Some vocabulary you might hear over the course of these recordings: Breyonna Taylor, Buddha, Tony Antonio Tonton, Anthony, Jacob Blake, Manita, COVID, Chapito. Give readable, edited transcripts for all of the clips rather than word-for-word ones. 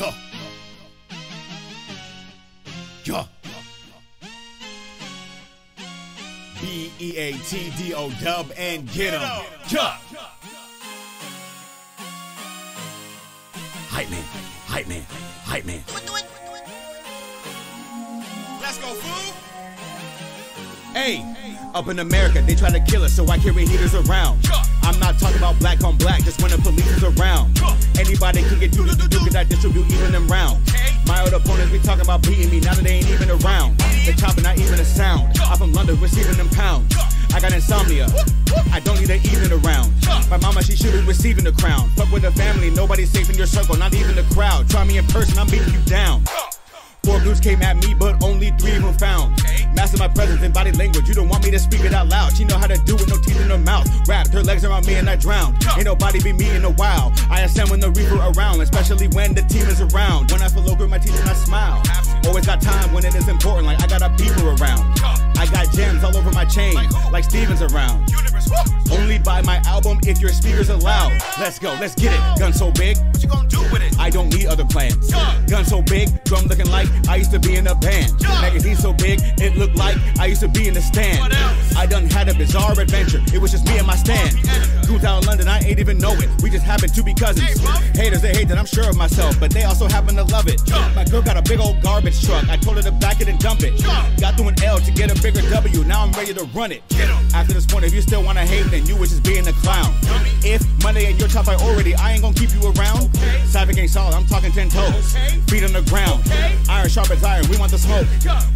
Go. Go. B-E-A-T-D-O-Dub and get 'em. Go. Hype man. Hype man. Hype man. Let's go, fool. Hey, up in America, they try to kill us, so I carry heaters around. I'm not talking about black on black, just when the police is around. Anybody can get do that I distribute even them round. My old opponents be talking about beating me, now that they ain't even around. They're chopping, not even a sound. I'm from London, receiving them pounds. I got insomnia, I don't need an evening around. My mama, she should be receiving the crown. Fuck with the family, nobody's safe in your circle, not even the crowd. Try me in person, I'm beating you down. Four dudes came at me, but only three were found. Master my presence and body language, you don't want me to speak it out loud. She know how to do it, no teeth in her mouth. Wrapped her legs around me and I drowned. Ain't nobody beat me in a while. I understand when the reaper around, especially when the team is around. When I feel over my teeth and I smile. Always got time when it is important, like I got a beaver around. I got gems all over my chain, like Steven's around. Only buy my album if your speakers are loud. Let's go, let's get it. Gun so big, what you gonna do with it? I don't need other plans. Gun so big, drum looking like I used to be in a band. Magazine so big, it looked like I used to be in the stand. I done had a bizarre adventure, it was just me and my stand. Dudes out in London, I ain't even know it, we just happen to be cousins. Haters, they hate that I'm sure of myself, but they also happen to love it. My girl got a big old garbage truck, I told her to back it and dump it. Got through an L to get a bigger W, now I'm ready to run it. After this point, if you still wanna hate, then you was just being a clown. If money ain't your top priority, I ain't gonna keep you around. Savage ain't solid, I'm talking 10 toes. Feet on the ground, iron sharp as iron, we want the smoke.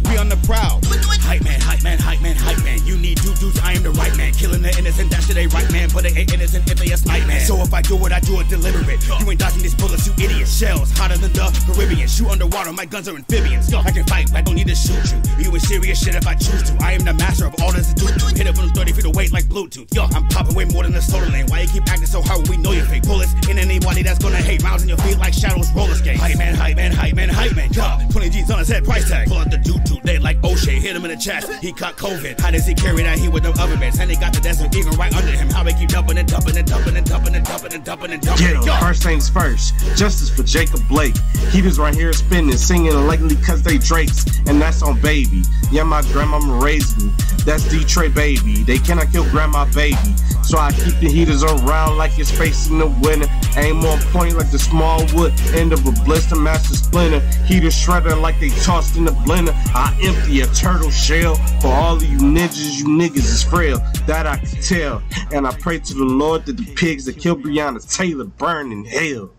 We on the prowl. Hype man, hype man, hype man, hype man. You need dudes, I am the right man. Killing the innocent, that shit ain't right, man. But they ain't innocent if they a slight man. So if I do it, I do it deliberate. You ain't dodging these bullets, you idiot. Shells hotter than the Caribbean. Shoot underwater, my guns are amphibians. I can fight, but I don't need to shoot you. You ain't serious shit if I choose to. I am the master of all this to do. Hit it from 30 feet away like Bluetooth. Yo, I'm popping way more than a solar lane. Why you keep acting so hard when we know you're fake? Bullets in anybody that's gonna hate. Rounds in your feet like shadows, roller skates. Hype man, hype man, hype man, hype man. Yo, 20 G's on his head, price tag. Pull out the dude today like O'Shea. Hit him in the chest, he caught COVID. How does he carry that heat with them other beds? And they got the desert even right under him. How they keep dumping and dumping and dumping and dumping and dumping and dumping and dumping. Yo. First things first, justice for Jacob Blake. He was right here spinning, singing illegally cause they drakes. And that's on baby. Yeah, my grandmama raised me. That's Detroit baby. They cannot kill grandma baby. So I keep the heaters around like it's facing the winter. Aim on point like the small wood end of a blister, master splinter. Heater shredder like they tossed in the blender. I empty a turtle shell for all of you niggas is frail. That I can tell. And I pray to the Lord that the pigs that kill Breyonna Taylor burn in hell.